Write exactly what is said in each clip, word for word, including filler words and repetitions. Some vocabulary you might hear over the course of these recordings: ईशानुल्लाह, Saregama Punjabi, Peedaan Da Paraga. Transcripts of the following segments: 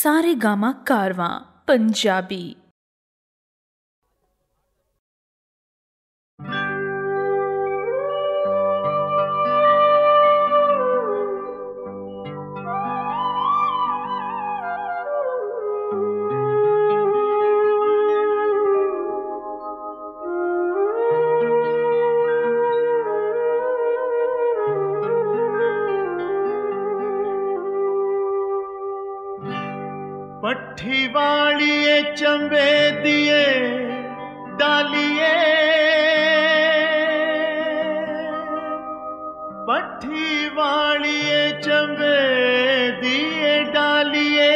सारे गामा कारवां पंजाबी। पट्ठी वालिए चंबे दिए डालिए, पट्ठी वालिए चंबे दिए डालिए,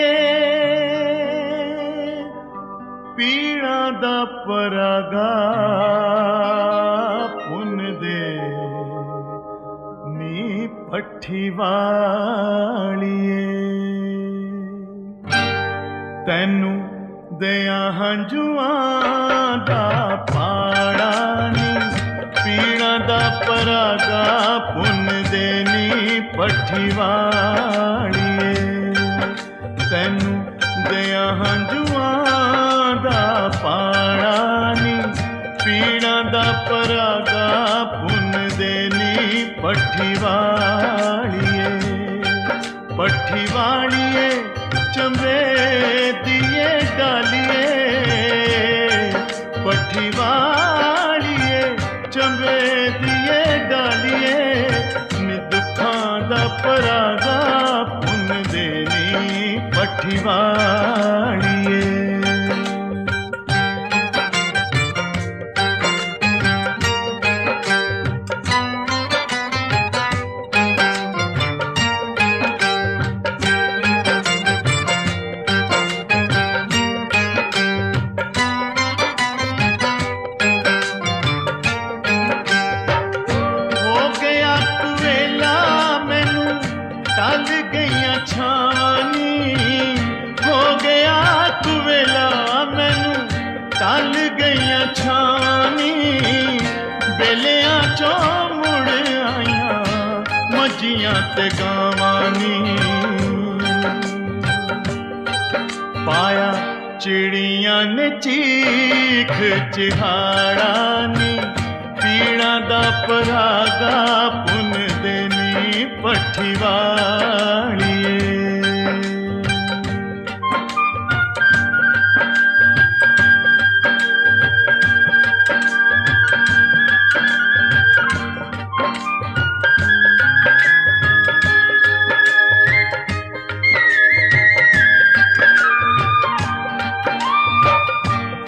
पीड़ां दा परागा पुन दे नी पट्ठी वालिए। तैनू दया हंजुआं दा पाड़ा नी, पीड़ां दा परागा पुन देनी पट्ठी वालिए। तैनू दया हंजुआं दा पाड़ा नी, पीड़ां दा परागा पुन देनी पट्ठी वालिए। पट्ठी वालिए चंबे दिए डालिए, पट्ठी वालिए चंबे दिए डालिए, नी दुखां दा परागा पुन देनी पट्ठी वालिए। ते गावानी पाया चिड़िया ने चीख चिहाड़ा नी, पीड़ां दा परागा पुन देनी पट्ठी वालिए।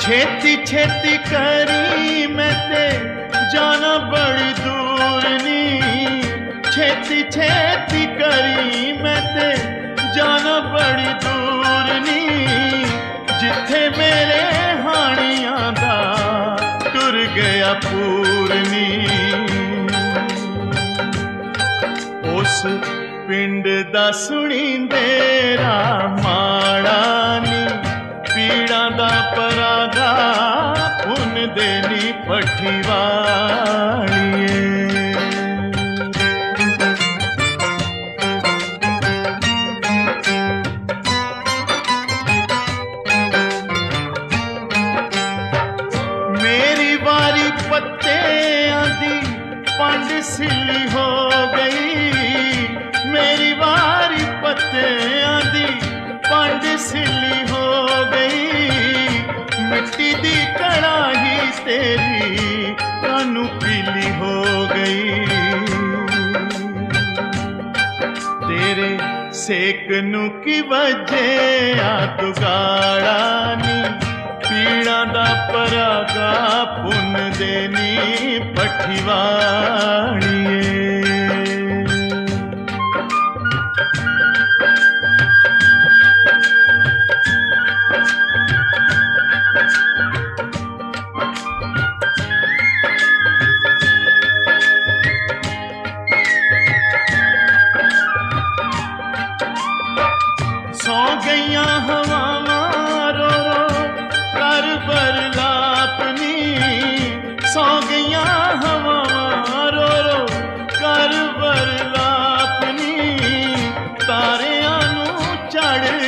छेती छेती करी मैं ते जाना बड़ी दूर नी, छेती छेती करी मैं ते जाना बड़ी दूर नी, जिथे मेरे हानियां दा टुर गया पूरनी, उस पिंड दा सुनी तेरा माड़ा नी, पीड़ां दा परागा पुन देनी पट्ठी वालिए। मेरी बारी पत्ते आंदी पंड सिली हो गई, मेरी बारी पत्ते आंदी पंड सिली हो गई, मिट्टी दी कड़ाही तेरी कानू पीली हो गई, तेरे सेक नू की वजह आ तू गाड़ा नी, पीड़ां दा परागा पुन देनी पट्ठी वालिए।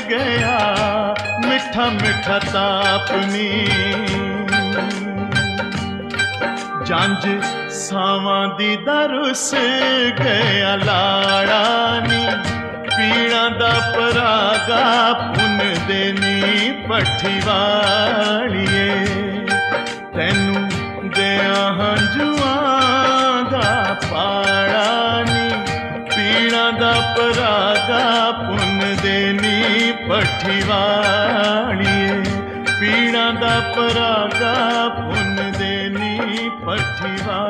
गया बैठा मिठा ताप में जंज सावां दी दरुस गया लाड़ा नी पीड़ां दा परागा पुन देनी पट्ठी वालिए तैनू देया हंजुआं दा पाड़ा नी पीड़ां दा परागा पुन देनी पट्ठी वालिए पीड़ां दा परागा पुन देनी पट्ठी वालिए।